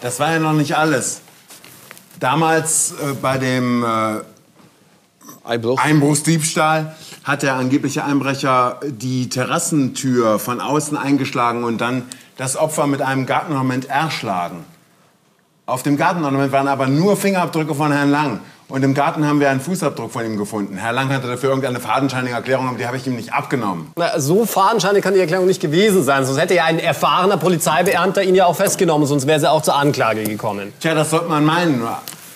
Das war ja noch nicht alles. Damals bei dem Einbruchsdiebstahl hat der angebliche Einbrecher die Terrassentür von außen eingeschlagen und dann das Opfer mit einem Gartenornament erschlagen. Auf dem Gartenornament waren aber nur Fingerabdrücke von Herrn Lang. Und im Garten haben wir einen Fußabdruck von ihm gefunden. Herr Lang hatte dafür irgendeine fadenscheinige Erklärung, aber die habe ich ihm nicht abgenommen. Na, so fadenscheinig kann die Erklärung nicht gewesen sein. Sonst hätte ja ein erfahrener Polizeibeamter ihn ja auch festgenommen. Sonst wäre sie auch zur Anklage gekommen. Tja, das sollte man meinen,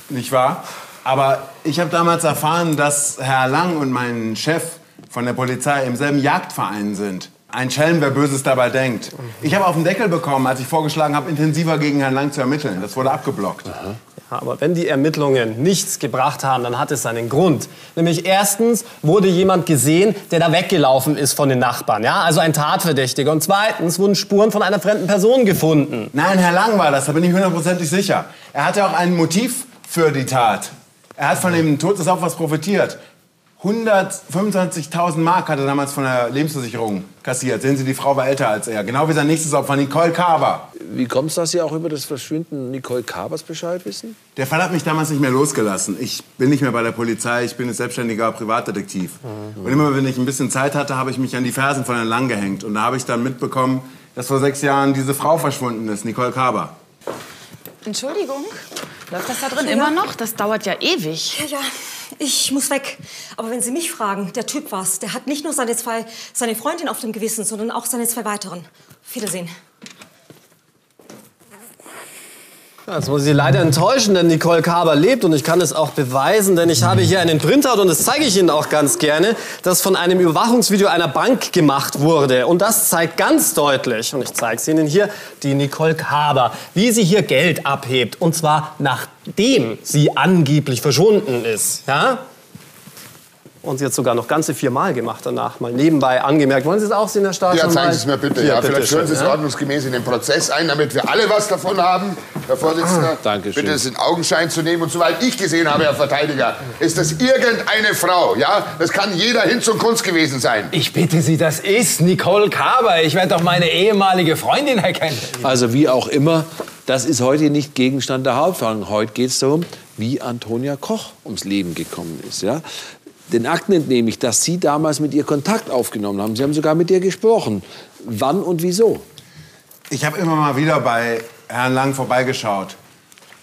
nicht wahr? Aber ich habe damals erfahren, dass Herr Lang und mein Chef von der Polizei im selben Jagdverein sind. Ein Schelm, wer Böses dabei denkt. Ich habe auf den Deckel bekommen, als ich vorgeschlagen habe, intensiver gegen Herrn Lang zu ermitteln. Das wurde abgeblockt. Aha. Aber wenn die Ermittlungen nichts gebracht haben, dann hat es seinen Grund. Nämlich erstens wurde jemand gesehen, der da weggelaufen ist von den Nachbarn. Ja? Also ein Tatverdächtiger. Und zweitens wurden Spuren von einer fremden Person gefunden. Nein, Herr Lang war das, da bin ich hundertprozentig sicher. Er hatte auch ein Motiv für die Tat. Er hat von dem Tod des Opfers profitiert. 125.000 Mark hat er damals von der Lebensversicherung kassiert. Sehen Sie, die Frau war älter als er. Genau wie sein nächstes Opfer, Nicole Körber. Wie kommt es, dass Sie auch über das Verschwinden Nicole Körbers Bescheid wissen? Der Fall hat mich damals nicht mehr losgelassen. Ich bin nicht mehr bei der Polizei, ich bin ein selbstständiger Privatdetektiv. Mhm. Und immer, wenn ich ein bisschen Zeit hatte, habe ich mich an die Fersen von Herrn Lang gehängt. Und da habe ich dann mitbekommen, dass vor 6 Jahren diese Frau verschwunden ist, Nicole Körber. Entschuldigung, läuft das da drin immer noch? Das dauert ja ewig. Ja. Ich muss weg. Aber wenn Sie mich fragen, der Typ war's. Der hat nicht nur seine Freundin auf dem Gewissen, sondern auch seine 2 weiteren. Auf Wiedersehen. Ja, jetzt muss ich Sie leider enttäuschen, denn Nicole Körber lebt und ich kann es auch beweisen, denn ich habe hier einen Printout und das zeige ich Ihnen auch ganz gerne, das von einem Überwachungsvideo einer Bank gemacht wurde. Und das zeigt ganz deutlich, und ich zeige es Ihnen hier, die Nicole Körber, wie sie hier Geld abhebt. Und zwar nachdem sie angeblich verschwunden ist. Ja? Und sie hat sogar noch ganze 4 Mal gemacht danach. Mal nebenbei angemerkt. Wollen Sie es auch sehen, Herr Staatsanwalt? Ja, zeigen Sie es mir bitte. Hier, ja, bitte vielleicht führen Sie es ordnungsgemäß in den Prozess ein, damit wir alle was davon haben. Herr Vorsitzender, bitte es in Augenschein zu nehmen. Und soweit ich gesehen habe, Herr Verteidiger, ist das irgendeine Frau. Ja, das kann jeder hin zum Kunst gewesen sein. Ich bitte Sie, das ist Nicole Körber. Ich werde doch meine ehemalige Freundin erkennen. Also wie auch immer, das ist heute nicht Gegenstand der Hauptverhandlung. Heute geht es darum, wie Antonia Koch ums Leben gekommen ist. Ja? Den Akten entnehme ich, dass Sie damals mit ihr Kontakt aufgenommen haben. Sie haben sogar mit ihr gesprochen. Wann und wieso? Ich habe immer mal wieder bei Herrn Lang vorbeigeschaut.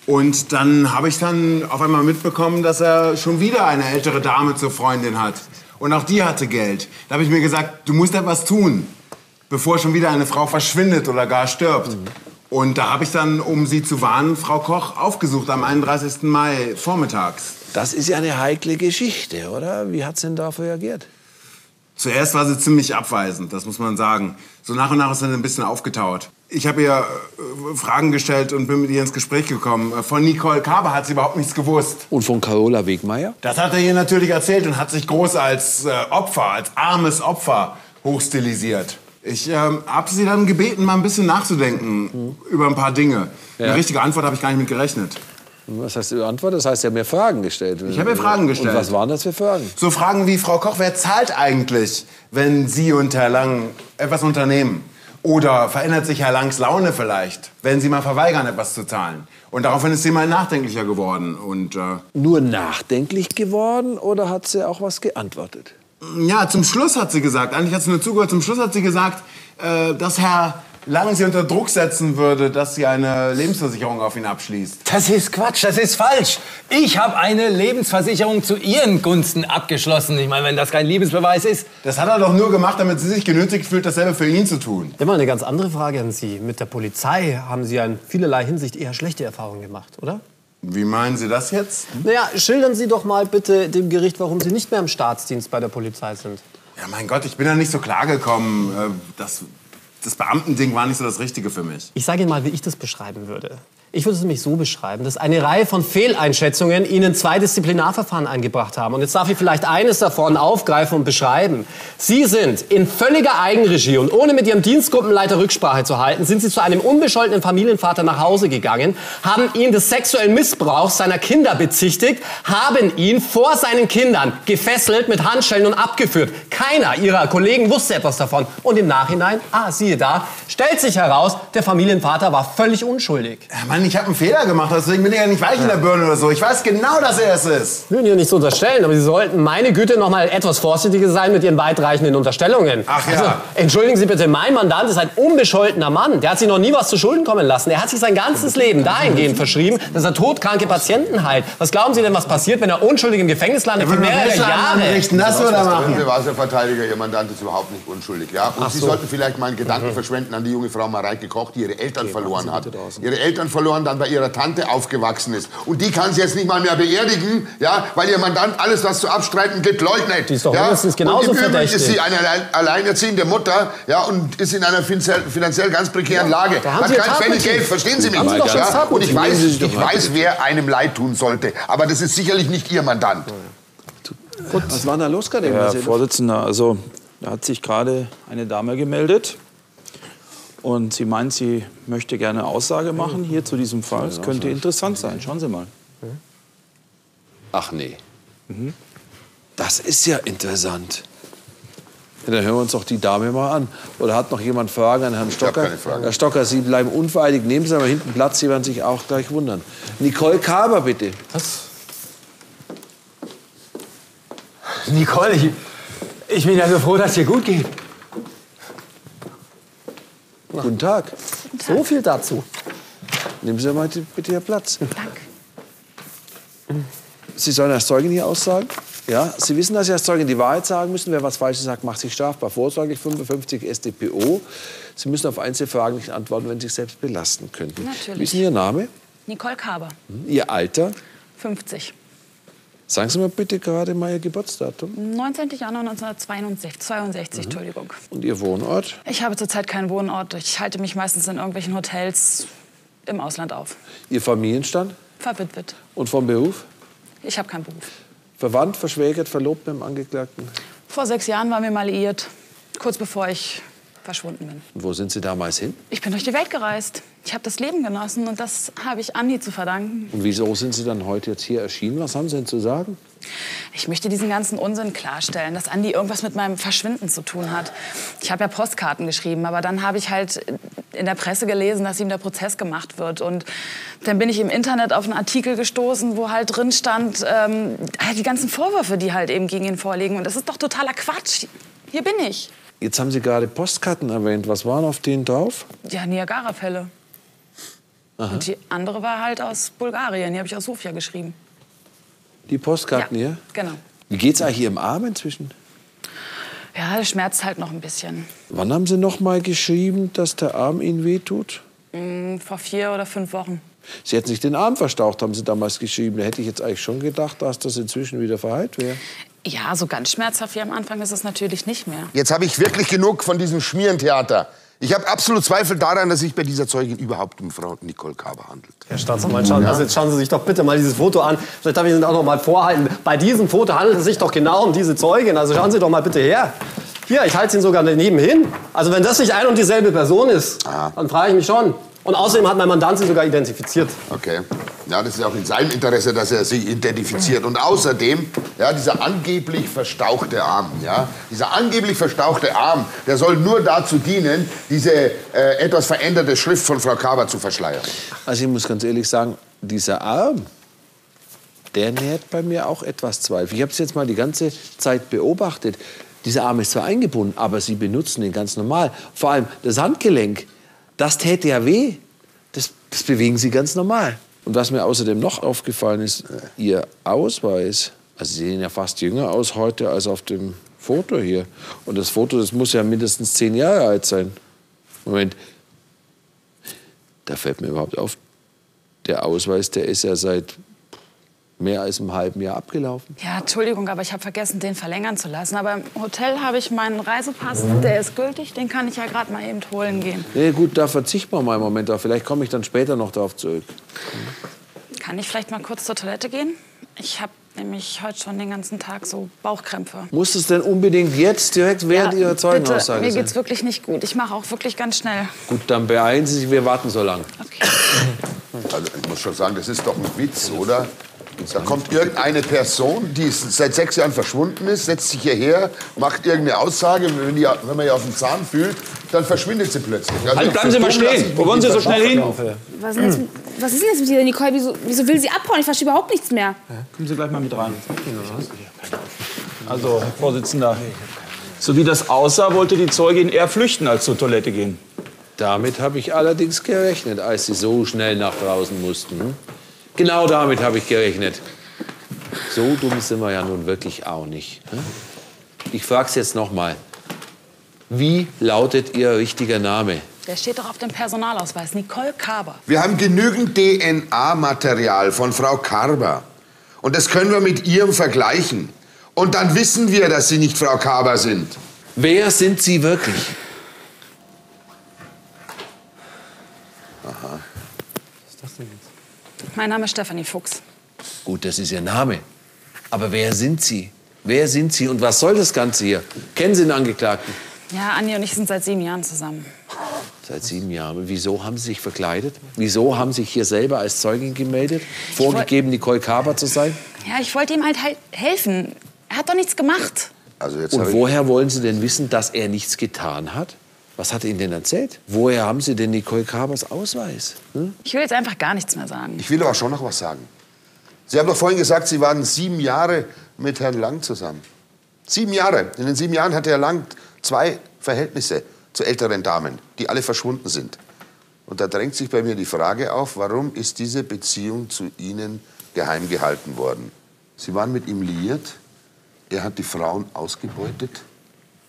Und dann habe ich auf einmal mitbekommen, dass er schon wieder eine ältere Dame zur Freundin hat. Und auch die hatte Geld. Da habe ich mir gesagt, du musst etwas tun, bevor schon wieder eine Frau verschwindet oder gar stirbt. Mhm. Und da habe ich dann, um Sie zu warnen, Frau Koch aufgesucht am 31. Mai vormittags. Das ist ja eine heikle Geschichte, oder? Wie hat sie denn darauf reagiert? Zuerst war sie ziemlich abweisend, das muss man sagen. So nach und nach ist sie ein bisschen aufgetaut. Ich habe ihr Fragen gestellt und bin mit ihr ins Gespräch gekommen. Von Nicole Körber hat sie überhaupt nichts gewusst. Und von Carola Wegmeier? Das hat er ihr natürlich erzählt und hat sich groß als Opfer, als armes Opfer hochstilisiert. Ich habe sie dann gebeten, mal ein bisschen nachzudenken über ein paar Dinge. Ja. Eine richtige Antwort habe ich gar nicht mit gerechnet. Was heißt die Antwort? Das heißt, Sie haben mir Fragen gestellt. Ich habe mir Fragen gestellt. Und was waren das für Fragen? So Fragen wie, Frau Koch, wer zahlt eigentlich, wenn Sie und Herr Lang etwas unternehmen? Oder verändert sich Herr Langs Laune vielleicht, wenn Sie mal verweigern, etwas zu zahlen? Und daraufhin ist sie mal nachdenklicher geworden. Und, nur nachdenklich geworden oder hat sie auch was geantwortet? Ja, zum Schluss hat sie gesagt, eigentlich hat sie nur zugehört, zum Schluss hat sie gesagt, dass Herr Lang sie unter Druck setzen würde, dass sie eine Lebensversicherung auf ihn abschließt. Das ist Quatsch, das ist falsch. Ich habe eine Lebensversicherung zu Ihren Gunsten abgeschlossen. Ich meine, wenn das kein Liebesbeweis ist. Das hat er doch nur gemacht, damit sie sich genötigt fühlt, dasselbe für ihn zu tun. Immer eine ganz andere Frage an Sie. Mit der Polizei haben Sie ja in vielerlei Hinsicht eher schlechte Erfahrungen gemacht, oder? Wie meinen Sie das jetzt? Naja, schildern Sie doch mal bitte dem Gericht, warum Sie nicht mehr im Staatsdienst bei der Polizei sind. Ja, mein Gott, ich bin da nicht so klargekommen. Das Beamtending war nicht so das Richtige für mich. Ich sage Ihnen mal, wie ich das beschreiben würde. Ich würde es nämlich so beschreiben, dass eine Reihe von Fehleinschätzungen Ihnen 2 Disziplinarverfahren eingebracht haben. Und jetzt darf ich vielleicht eines davon aufgreifen und beschreiben. Sie sind in völliger Eigenregie und ohne mit Ihrem Dienstgruppenleiter Rücksprache zu halten, sind Sie zu einem unbescholtenen Familienvater nach Hause gegangen, haben ihn des sexuellen Missbrauchs seiner Kinder bezichtigt, haben ihn vor seinen Kindern gefesselt, mit Handschellen und abgeführt. Keiner Ihrer Kollegen wusste etwas davon. Und im Nachhinein, siehe da, stellt sich heraus, der Familienvater war völlig unschuldig. Mann, ich habe einen Fehler gemacht, deswegen bin ich ja nicht weich in der Birne oder so. Ich weiß genau, dass er es ist. Ich will Ihnen nichts unterstellen, aber Sie sollten, meine Güte, noch mal etwas vorsichtiger sein mit Ihren weitreichenden Unterstellungen. Ach ja. Also, entschuldigen Sie bitte, mein Mandant ist ein unbescholtener Mann. Der hat sich noch nie was zu Schulden kommen lassen. Er hat sich sein ganzes Leben dahingehend verschrieben, dass er todkranke Patienten heilt. Was glauben Sie denn, was passiert, wenn er unschuldig im Gefängnis landet für mehrere Jahre? Das würde er machen. Der Wasserverteidiger, Ihr Mandant ist überhaupt nicht unschuldig. Ja? Und Sie sollten vielleicht mal einen Gedanken verschwenden an die junge Frau Mareike Koch, die ihre Eltern verloren hat. Ihre Eltern verloren, dann bei ihrer Tante aufgewachsen ist. Und die kann sie jetzt nicht mal mehr beerdigen, ja, weil ihr Mandant alles, was zu abstreiten gibt, leugnet. Die ist doch mindestens genauso verdächtig. Und im Übrigen ist sie eine alleinerziehende Mutter, ja, und ist in einer finanziell ganz prekären Lage. Da hat kein Pfennig Geld, verstehen Sie mich? Ja, und ich weiß, wer einem leid tun sollte. Aber das ist sicherlich nicht Ihr Mandant. Gut. Was war da los gerade? Herr Vorsitzender, also da hat sich gerade eine Dame gemeldet. Und sie meint, sie möchte gerne Aussage machen hier zu diesem Fall. Es könnte interessant sein. Schauen Sie mal. Ach nee. Das ist ja interessant. Ja, dann hören wir uns doch die Dame mal an. Oder hat noch jemand Fragen an Herrn Stocker? Ich habe keine Fragen. Herr Stocker, Sie bleiben unvereidigt. Nehmen Sie aber hinten Platz. Sie werden sich auch gleich wundern. Nicole Körber, bitte. Was? Nicole, ich bin ja so froh, dass es dir gut geht. Guten Tag. Guten Tag. So viel dazu. Nehmen Sie mal bitte Ihr Platz. Danke. Sie sollen als Zeugin hier aussagen? Ja, Sie wissen, dass Sie als Zeugin die Wahrheit sagen müssen. Wer was Falsches sagt, macht sich strafbar. Vorsorglich 55 StPO. Sie müssen auf Einzelfragen nicht antworten, wenn Sie sich selbst belasten könnten. Natürlich. Wie ist denn Ihr Name? Nicole Körber. Ihr Alter? 50. Sagen Sie mir bitte gerade mal Ihr Geburtsdatum. 19. Januar 1962, Entschuldigung. Und Ihr Wohnort? Ich habe zurzeit keinen Wohnort. Ich halte mich meistens in irgendwelchen Hotels im Ausland auf. Ihr Familienstand? Verwitwet. Und vom Beruf? Ich habe keinen Beruf. Verwandt, verschwägert, verlobt mit dem Angeklagten? Vor 6 Jahren waren wir mal liiert, kurz bevor ich verschwunden bin. Und wo sind Sie damals hin? Ich bin durch die Welt gereist. Ich habe das Leben genossen und das habe ich Andi zu verdanken. Und wieso sind Sie dann heute jetzt hier erschienen? Was haben Sie denn zu sagen? Ich möchte diesen ganzen Unsinn klarstellen, dass Andi irgendwas mit meinem Verschwinden zu tun hat. Ich habe ja Postkarten geschrieben, aber dann habe ich halt in der Presse gelesen, dass ihm der Prozess gemacht wird. Und dann bin ich im Internet auf einen Artikel gestoßen, wo halt drin stand, halt die ganzen Vorwürfe, die halt eben gegen ihn vorliegen. Und das ist doch totaler Quatsch. Hier bin ich. Jetzt haben Sie gerade Postkarten erwähnt. Was waren auf denen drauf? Ja, Niagarafälle. Aha. Und die andere war halt aus Bulgarien. Die habe ich aus Sofia geschrieben. Die Postkarten hier? Genau. Wie geht's eigentlich Ihrem Arm inzwischen? Ja, das schmerzt halt noch ein bisschen. Wann haben Sie noch mal geschrieben, dass der Arm Ihnen wehtut? Vor 4 oder 5 Wochen. Sie hätten sich den Arm verstaucht, haben Sie damals geschrieben. Da hätte ich jetzt eigentlich schon gedacht, dass das inzwischen wieder verheilt wäre. Ja, so ganz schmerzhaft wie am Anfang ist es natürlich nicht mehr. Jetzt habe ich wirklich genug von diesem Schmierentheater. Ich habe absolut Zweifel daran, dass sich bei dieser Zeugin überhaupt um Frau Nicole Körber handelt. Herr Staatsanwalt, jetzt schauen Sie sich doch bitte mal dieses Foto an. Vielleicht darf ich Ihnen auch noch mal vorhalten. Bei diesem Foto handelt es sich doch genau um diese Zeugin. Also schauen Sie doch mal bitte her. Hier, ich halte sie sogar daneben hin. Also wenn das nicht ein und dieselbe Person ist, dann frage ich mich schon. Und außerdem hat mein Mandant sie sogar identifiziert. Okay. Ja, das ist auch in seinem Interesse, dass er sie identifiziert. Und außerdem, ja, dieser angeblich verstauchte Arm, ja, dieser angeblich verstauchte Arm, der soll nur dazu dienen, diese etwas veränderte Schrift von Frau Körber zu verschleiern. Also ich muss ganz ehrlich sagen, dieser Arm, der nährt bei mir auch etwas Zweifel. Ich habe es jetzt mal die ganze Zeit beobachtet. Dieser Arm ist zwar eingebunden, aber Sie benutzen ihn ganz normal. Vor allem das Handgelenk, das täte ja weh. Das bewegen Sie ganz normal. Und was mir außerdem noch aufgefallen ist, Ihr Ausweis, also Sie sehen ja fast jünger aus heute als auf dem Foto hier. Und das Foto, das muss ja mindestens 10 Jahre alt sein. Moment, da fällt mir überhaupt auf, der Ausweis, der ist ja seit mehr als einem halben Jahr abgelaufen. Ja, Entschuldigung, aber ich habe vergessen, den verlängern zu lassen. Aber im Hotel habe ich meinen Reisepass, der ist gültig, den kann ich ja gerade mal eben holen gehen. Nee, gut, da verzichten wir mal einen Moment drauf. Vielleicht komme ich dann später noch darauf zurück. Kann ich vielleicht mal kurz zur Toilette gehen? Ich habe nämlich heute schon den ganzen Tag so Bauchkrämpfe. Muss es denn unbedingt jetzt direkt während Ihrer Zeugenaussage sein? Mir geht's wirklich nicht gut. Ich mache auch wirklich ganz schnell. Gut, dann beeilen Sie sich, wir warten so lange. Okay. Also, ich muss schon sagen, das ist doch ein Witz, oder? Da kommt irgendeine Person, die seit 6 Jahren verschwunden ist, setzt sich hierher, macht irgendeine Aussage, wenn man ihr auf den Zahn fühlt, dann verschwindet sie plötzlich. Also bleiben Sie mal stehen. Wo wollen Sie so schnell hin? Was ist denn jetzt mit dir, Nicole? Wieso will sie abhauen? Ich verstehe überhaupt nichts mehr. Kommen Sie gleich mal mit rein. Also, Herr Vorsitzender, so wie das aussah, wollte die Zeugin eher flüchten, als zur Toilette gehen. Damit habe ich allerdings gerechnet, als Sie so schnell nach draußen mussten. Genau damit habe ich gerechnet. So dumm sind wir ja nun wirklich auch nicht. Ich frage es jetzt noch mal. Wie lautet Ihr richtiger Name? Der steht doch auf dem Personalausweis, Nicole Körber. Wir haben genügend DNA-Material von Frau Körber. Und das können wir mit Ihrem vergleichen. Und dann wissen wir, dass Sie nicht Frau Körber sind. Wer sind Sie wirklich? Aha. Was ist das denn jetzt? Mein Name ist Stephanie Fuchs. Gut, das ist Ihr Name. Aber wer sind Sie? Wer sind Sie und was soll das Ganze hier? Kennen Sie den Angeklagten? Ja, Anja und ich sind seit 7 Jahren zusammen. Seit 7 Jahren. Wieso haben Sie sich verkleidet? Wieso haben Sie sich hier selber als Zeugin gemeldet? Vorgegeben, Nicole Körber zu sein? Ja, ich wollte ihm halt helfen. Er hat doch nichts gemacht. Also jetzt und woher wollen Sie denn wissen, dass er nichts getan hat? Was hat er Ihnen denn erzählt? Woher haben Sie denn Nicole Körbers Ausweis? Hm? Ich will jetzt einfach gar nichts mehr sagen. Ich will aber schon noch was sagen. Sie haben doch vorhin gesagt, Sie waren 7 Jahre mit Herrn Lang zusammen. 7 Jahre. In den 7 Jahren hatte Herr Lang 2 Verhältnisse zu älteren Damen, die alle verschwunden sind. Und da drängt sich bei mir die Frage auf, warum ist diese Beziehung zu Ihnen geheim gehalten worden? Sie waren mit ihm liiert, er hat die Frauen ausgebeutet,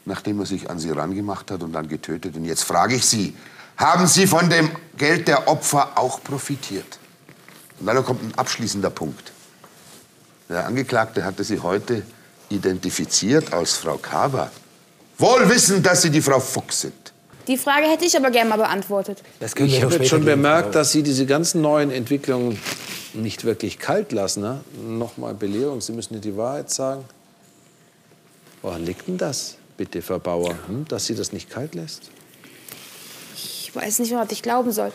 nachdem er sich an sie rangemacht hat und dann getötet. Und jetzt frage ich Sie, haben Sie von dem Geld der Opfer auch profitiert? Und dann kommt ein abschließender Punkt. Der Angeklagte hatte sie heute identifiziert als Frau Körber. Wohl wissend, dass Sie die Frau Fuchs sind. Die Frage hätte ich aber gerne mal beantwortet. Ich habe schon bemerkt, dass Sie diese ganzen neuen Entwicklungen nicht wirklich kalt lassen. Ne? Nochmal Belehrung, Sie müssen nicht die Wahrheit sagen. Woran liegt denn das, bitte, Frau Bauer, dass Sie das nicht kalt lässt? Ich weiß nicht, was ich glauben soll.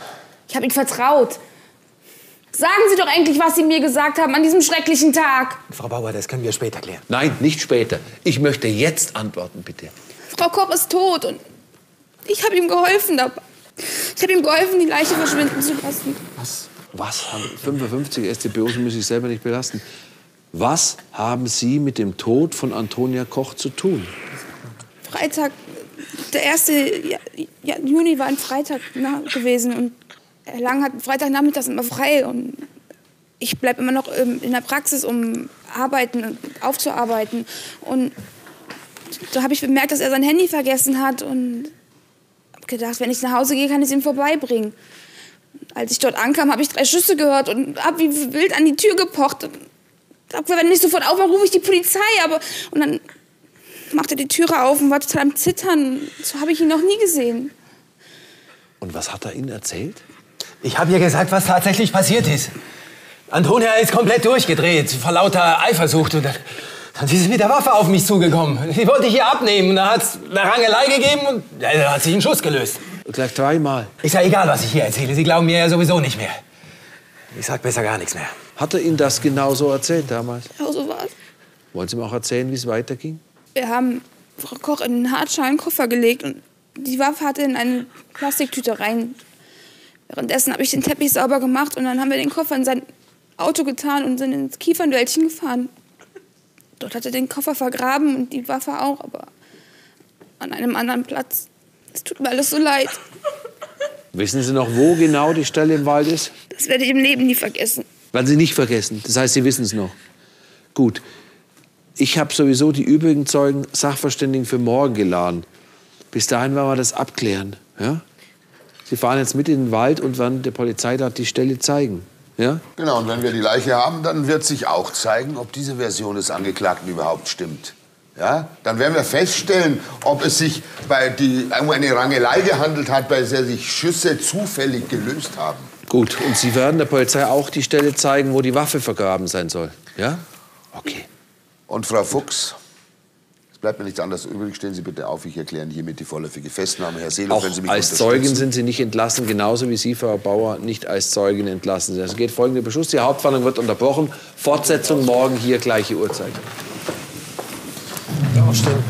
Ich habe Ihnen vertraut. Sagen Sie doch endlich, was Sie mir gesagt haben an diesem schrecklichen Tag. Frau Bauer, das können wir später klären. Nein, nicht später. Ich möchte jetzt antworten, bitte. Frau Koch ist tot und ich habe ihm geholfen dabei. Ich habe ihm geholfen, die Leiche verschwinden zu lassen. Was? Was? 55 StPOs muss ich selber nicht belasten. Was haben Sie mit dem Tod von Antonia Koch zu tun? Freitag, der 1. Juni war ein Freitag gewesen und Herr Lang hat Freitagnachmittags immer frei und ich bleibe immer noch in der Praxis, um arbeiten, aufzuarbeiten. Und da habe ich bemerkt, dass er sein Handy vergessen hat und habe gedacht, wenn ich nach Hause gehe, kann ich es ihm vorbeibringen. Als ich dort ankam, habe ich 3 Schüsse gehört und habe wie wild an die Tür gepocht. Und dachte, wenn ich nicht sofort aufmache, rufe ich die Polizei. Aber und dann machte er die Türe auf und war total am Zittern. So habe ich ihn noch nie gesehen. Und was hat er Ihnen erzählt? Ich habe ihr gesagt, was tatsächlich passiert ist. Antonia ist komplett durchgedreht, vor lauter Eifersucht. Und dann ist sie mit der Waffe auf mich zugekommen. Die wollte ich ihr abnehmen. Und dann hat es eine Rangelei gegeben und dann hat sich einen Schuss gelöst. Gleich 3-mal. Ist ja egal, was ich hier erzähle. Sie glauben mir ja sowieso nicht mehr. Ich sag besser gar nichts mehr. Hat er Ihnen das genau so erzählt damals? Genau so war's. Wollen Sie mir auch erzählen, wie es weiterging? Wir haben Frau Koch in einen Hartschalenkoffer gelegt und die Waffe hat er in eine Plastiktüte rein. Währenddessen habe ich den Teppich sauber gemacht und dann haben wir den Koffer in sein Auto getan und sind ins Kiefernwäldchen gefahren. Dort hat er den Koffer vergraben und die Waffe auch, aber an einem anderen Platz. Es tut mir alles so leid. Wissen Sie noch, wo genau die Stelle im Wald ist? Das werde ich im Leben nie vergessen. Werden Sie nicht vergessen? Das heißt, Sie wissen es noch. Gut. Ich habe sowieso die übrigen Zeugen Sachverständigen für morgen geladen. Bis dahin werden wir das abklären, ja? Sie fahren jetzt mit in den Wald und werden der Polizei dort die Stelle zeigen. Ja? Genau, und wenn wir die Leiche haben, dann wird sich auch zeigen, ob diese Version des Angeklagten überhaupt stimmt. Ja? Dann werden wir feststellen, ob es sich um eine Rangelei gehandelt hat, bei der sich Schüsse zufällig gelöst haben. Gut, und Sie werden der Polizei auch die Stelle zeigen, wo die Waffe vergraben sein soll. Ja? Okay. Und Frau Fuchs? Bleibt mir nichts anderes übrig. Stehen Sie bitte auf. Ich erkläre hiermit die vorläufige Festnahme. Herr Seelow, wenn Sie mich unterstützen. Als Zeugin sind Sie nicht entlassen, genauso wie Sie, Frau Bauer, nicht als Zeugin entlassen sind. Es geht folgender Beschluss. Die Hauptverhandlung wird unterbrochen. Fortsetzung morgen hier, gleiche Uhrzeit. Ja, stimmt.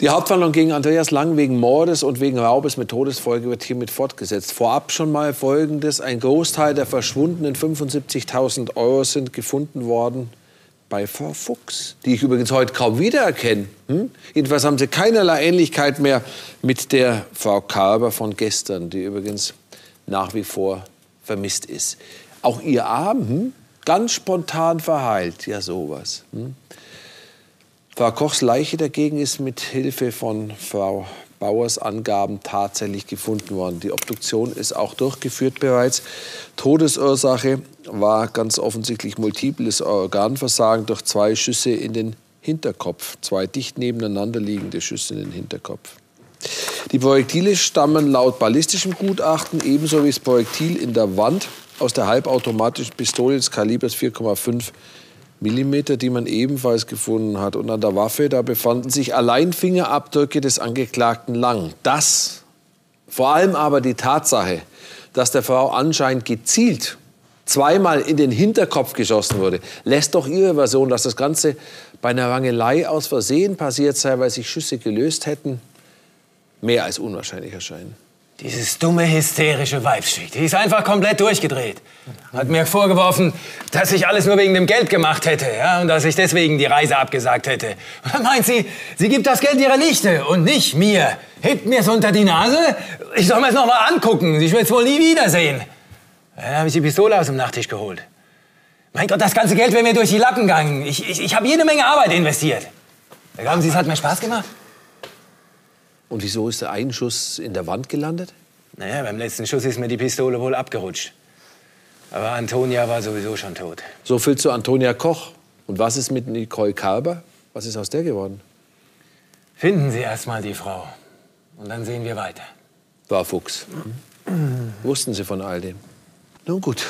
Die Hauptverhandlung gegen Andreas Lang wegen Mordes und wegen Raubes mit Todesfolge wird hiermit fortgesetzt. Vorab schon mal Folgendes. Ein Großteil der verschwundenen 75.000 Euro sind gefunden worden bei Frau Fuchs, die ich übrigens heute kaum wiedererkenne. Jedenfalls haben sie keinerlei Ähnlichkeit mehr mit der Frau Körber von gestern, die übrigens nach wie vor vermisst ist. Auch ihr Arm, ganz spontan verheilt. Ja, sowas. Frau Kochs Leiche dagegen ist mit Hilfe von Frau Bauers Angaben tatsächlich gefunden worden. Die Obduktion ist auch durchgeführt bereits. Todesursache war ganz offensichtlich multiples Organversagen durch 2 Schüsse in den Hinterkopf. 2 dicht nebeneinander liegende Schüsse in den Hinterkopf. Die Projektile stammen laut ballistischem Gutachten ebenso wie das Projektil in der Wand aus der halbautomatischen Pistole des Kalibers 4,5 mm, die man ebenfalls gefunden hat. Und an der Waffe, da befanden sich allein Fingerabdrücke des Angeklagten Lang. Das, vor allem aber die Tatsache, dass der Frau anscheinend gezielt zweimal in den Hinterkopf geschossen wurde, lässt doch ihre Version, dass das Ganze bei einer Rangelei aus Versehen passiert sei, weil sich Schüsse gelöst hätten, mehr als unwahrscheinlich erscheinen. Dieses dumme, hysterische Weibschicht, die ist einfach komplett durchgedreht. Hat mir vorgeworfen, dass ich alles nur wegen dem Geld gemacht hätte, ja, und dass ich deswegen die Reise abgesagt hätte. Und dann meint sie, sie gibt das Geld ihrer Nichte und nicht mir. Hebt mir's unter die Nase, ich soll mir's noch mal angucken, ich will's wohl nie wiedersehen. Dann habe ich die Pistole aus dem Nachttisch geholt. Mein Gott, das ganze Geld wäre mir durch die Lappen gegangen. Ich habe jede Menge Arbeit investiert. Glauben Sie, es hat mir Spaß gemacht? Und wieso ist der ein Schuss in der Wand gelandet? Naja, beim letzten Schuss ist mir die Pistole wohl abgerutscht. Aber Antonia war sowieso schon tot. So viel zu Antonia Koch. Und was ist mit Nicole Körber? Was ist aus der geworden? Finden Sie erst mal die Frau. Und dann sehen wir weiter. War Fuchs. Wussten Sie von all dem? Nun gut.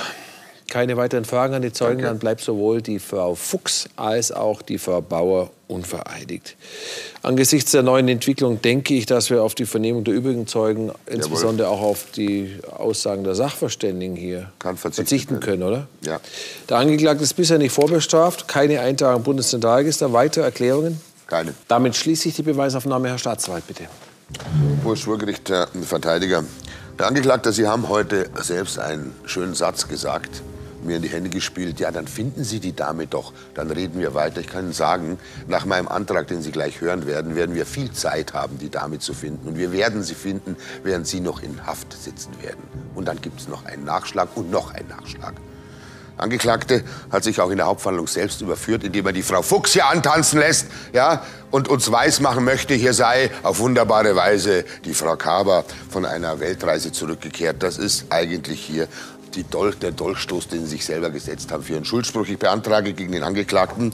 Keine weiteren Fragen an die Zeugen. Danke. Dann bleibt sowohl die Frau Fuchs als auch die Frau Bauer unvereidigt. Angesichts der neuen Entwicklung denke ich, dass wir auf die Vernehmung der übrigen Zeugen, insbesondere auch auf die Aussagen der Sachverständigen hier, verzichten können, oder? Ja. Der Angeklagte ist bisher nicht vorbestraft, keine Eintragung im Bundeszentralregister. Weitere Erklärungen? Keine. Damit schließt sich die Beweisaufnahme. Herr Staatsanwalt, bitte. Hohe Schwurgericht, Herr Verteidiger. Der Angeklagte, Sie haben heute selbst einen schönen Satz gesagt, mir in die Hände gespielt, ja, dann finden Sie die Dame doch, dann reden wir weiter. Ich kann Ihnen sagen, nach meinem Antrag, den Sie gleich hören werden, werden wir viel Zeit haben, die Dame zu finden. Und wir werden sie finden, während Sie noch in Haft sitzen werden. Und dann gibt es noch einen Nachschlag und noch einen Nachschlag. Der Angeklagte hat sich auch in der Hauptverhandlung selbst überführt, indem er die Frau Fuchs hier antanzen lässt, ja, und uns weismachen möchte, hier sei auf wunderbare Weise die Frau Körber von einer Weltreise zurückgekehrt. Das ist eigentlich hier der Dolchstoß, den Sie sich selber gesetzt haben für Ihren Schuldspruch. Ich beantrage gegen den Angeklagten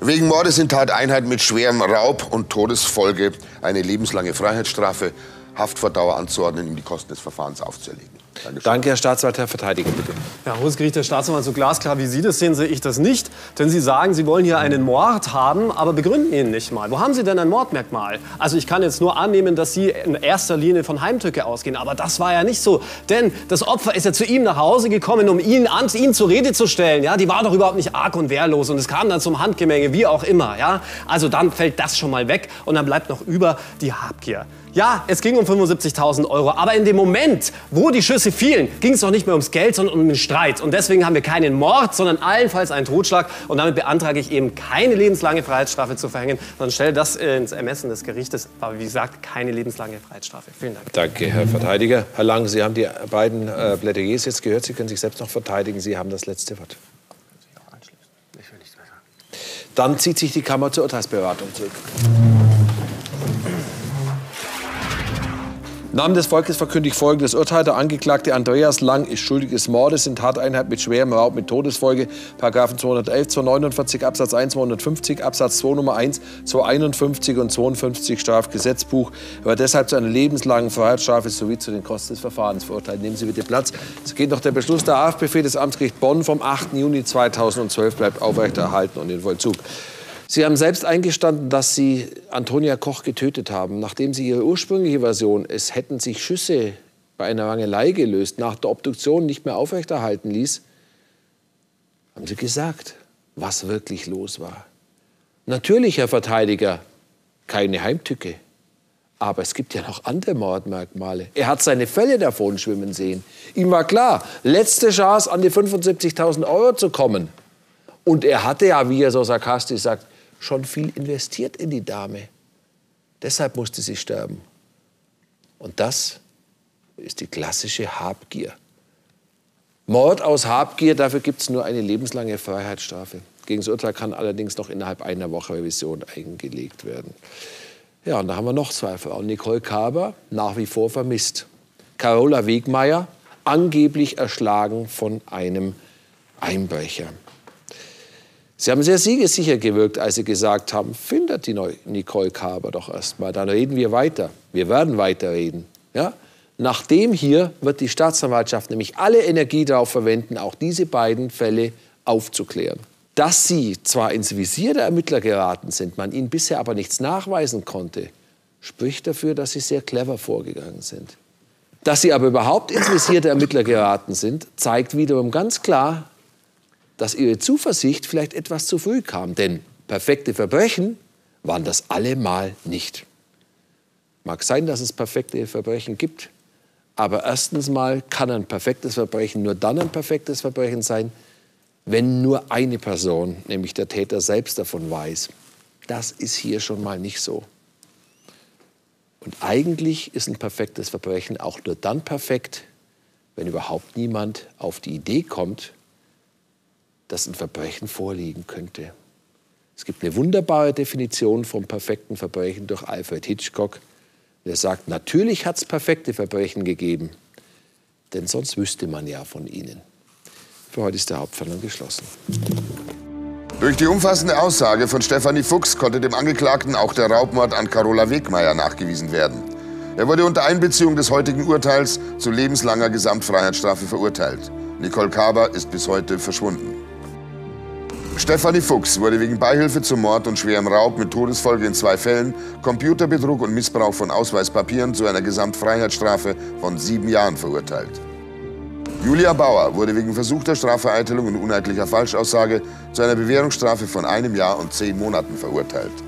wegen Mordes in Tateinheit mit schwerem Raub und Todesfolge eine lebenslange Freiheitsstrafe, Haft vor Dauer anzuordnen, ihm die Kosten des Verfahrens aufzuerlegen. Dankeschön. Danke, Herr Staatsanwalt. Herr Verteidiger, bitte. Ja, Hohes Gericht, Herr Staatsanwalt, so glasklar wie Sie das sehen, sehe ich das nicht. Denn Sie sagen, Sie wollen hier einen Mord haben, aber begründen ihn nicht mal. Wo haben Sie denn ein Mordmerkmal? Also ich kann jetzt nur annehmen, dass Sie in erster Linie von Heimtücke ausgehen. Aber das war ja nicht so. Denn das Opfer ist ja zu ihm nach Hause gekommen, um ihn zur Rede zu stellen. Ja, die war doch überhaupt nicht arg und wehrlos. Und es kam dann zum Handgemenge, wie auch immer. Ja? Also dann fällt das schon mal weg. Und dann bleibt noch über die Habgier. Ja, es ging um 75.000 Euro. Aber in dem Moment, wo die Schüsse fielen, ging es doch nicht mehr ums Geld, sondern um den Streit. Und deswegen haben wir keinen Mord, sondern allenfalls einen Totschlag. Und damit beantrage ich eben keine lebenslange Freiheitsstrafe zu verhängen, sondern stelle das ins Ermessen des Gerichtes. Aber wie gesagt, keine lebenslange Freiheitsstrafe. Vielen Dank. Danke, Herr Verteidiger. Herr Lang, Sie haben die beiden Plädoyers jetzt gehört. Sie können sich selbst noch verteidigen. Sie haben das letzte Wort. Ich will nichts mehr sagen. Dann zieht sich die Kammer zur Urteilsberatung zurück. Im Namen des Volkes verkündigt folgendes Urteil. Der Angeklagte Andreas Lang ist schuldig des Mordes in Tateinheit mit schwerem Raub mit Todesfolge. Paragraphen 211, 249 Absatz 1, 250 Absatz 2 Nummer 1, 251 und 52 Strafgesetzbuch. Er war deshalb zu einer lebenslangen Freiheitsstrafe sowie zu den Kosten des Verfahrens verurteilt. Nehmen Sie bitte Platz. Es geht noch der Beschluss. Der Haftbefehl des Amtsgericht Bonn vom 8. Juni 2012 bleibt aufrechterhalten und in Vollzug. Sie haben selbst eingestanden, dass Sie Antonia Koch getötet haben. Nachdem Sie Ihre ursprüngliche Version, es hätten sich Schüsse bei einer Rangelei gelöst, nach der Obduktion nicht mehr aufrechterhalten ließ, haben Sie gesagt, was wirklich los war. Natürlich, Herr Verteidiger, keine Heimtücke. Aber es gibt ja noch andere Mordmerkmale. Er hat seine Fälle davon schwimmen sehen. Ihm war klar, letzte Chance, an die 75.000 Euro zu kommen. Und er hatte ja, wie er so sarkastisch sagt, schon viel investiert in die Dame. Deshalb musste sie sterben. Und das ist die klassische Habgier. Mord aus Habgier, dafür gibt es nur eine lebenslange Freiheitsstrafe. Gegen das Urteil kann allerdings noch innerhalb einer Woche Revision eingelegt werden. Ja, und da haben wir noch zwei Frauen. Nicole Körber, nach wie vor vermisst. Carola Wegmeier, angeblich erschlagen von einem Einbrecher. Sie haben sehr siegessicher gewirkt, als Sie gesagt haben, findet die Nicole Körber doch erst mal. Dann reden wir weiter. Wir werden weiterreden. Ja? Nach dem hier wird die Staatsanwaltschaft nämlich alle Energie darauf verwenden, auch diese beiden Fälle aufzuklären. Dass sie zwar ins Visier der Ermittler geraten sind, man ihnen bisher aber nichts nachweisen konnte, spricht dafür, dass sie sehr clever vorgegangen sind. Dass sie aber überhaupt ins Visier der Ermittler geraten sind, zeigt wiederum ganz klar, dass ihre Zuversicht vielleicht etwas zu früh kam. Denn perfekte Verbrechen waren das allemal nicht. Mag sein, dass es perfekte Verbrechen gibt, aber erstens mal kann ein perfektes Verbrechen nur dann ein perfektes Verbrechen sein, wenn nur eine Person, nämlich der Täter selbst, davon weiß. Das ist hier schon mal nicht so. Und eigentlich ist ein perfektes Verbrechen auch nur dann perfekt, wenn überhaupt niemand auf die Idee kommt, dass ein Verbrechen vorliegen könnte. Es gibt eine wunderbare Definition vom perfekten Verbrechen durch Alfred Hitchcock. Der sagt, natürlich hat es perfekte Verbrechen gegeben, denn sonst wüsste man ja von ihnen. Für heute ist der Hauptverhandlung geschlossen. Durch die umfassende Aussage von Stephanie Fuchs konnte dem Angeklagten auch der Raubmord an Carola Wegmeier nachgewiesen werden. Er wurde unter Einbeziehung des heutigen Urteils zu lebenslanger Gesamtfreiheitsstrafe verurteilt. Nicole Körber ist bis heute verschwunden. Stephanie Fuchs wurde wegen Beihilfe zum Mord und schwerem Raub mit Todesfolge in 2 Fällen, Computerbetrug und Missbrauch von Ausweispapieren zu einer Gesamtfreiheitsstrafe von 7 Jahren verurteilt. Julia Bauer wurde wegen versuchter Strafvereitelung und uneidlicher Falschaussage zu einer Bewährungsstrafe von 1 Jahr und 10 Monaten verurteilt.